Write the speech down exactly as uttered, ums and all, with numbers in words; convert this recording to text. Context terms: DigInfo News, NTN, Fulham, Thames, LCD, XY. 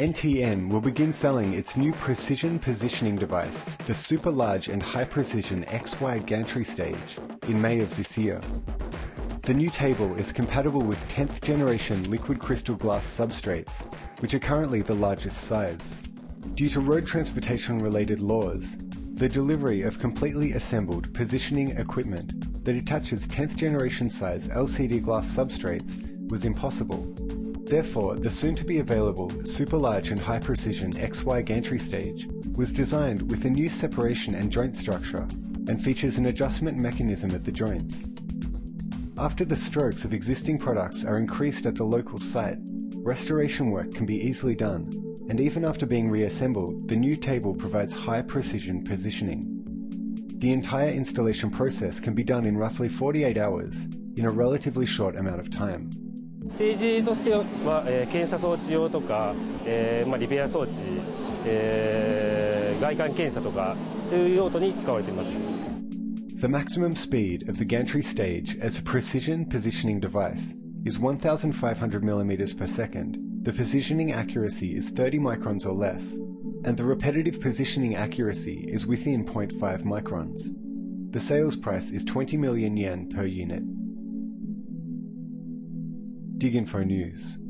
N T N will begin selling its new precision positioning device, the super large and high precision X Y gantry stage, in May of this year. The new table is compatible with tenth generation liquid crystal glass substrates, which are currently the largest size. Due to road transportation related laws, the delivery of completely assembled positioning equipment that attaches tenth generation size L C D glass substrates was impossible. Therefore, the soon-to-be available super-large and high-precision X Y gantry stage was designed with a new separation and joint structure and features an adjustment mechanism at the joints. After the strokes of existing products are increased at the local site, restoration work can be easily done, and even after being reassembled, the new table provides high-precision positioning. The entire installation process can be done in roughly forty-eight hours in a relatively short amount of time. ステージとしては、えー、検査装置用とか、えー、まあリペア装置、えー、外観検査とかという用途に使われています。The maximum speed of the gantry stage as a precision positioning device is one thousand five hundred millimeters per second. The positioning accuracy is thirty microns or less, and the repetitive positioning accuracy is within zero point five microns. The sales price is twenty million yen per unit. DigInfo News.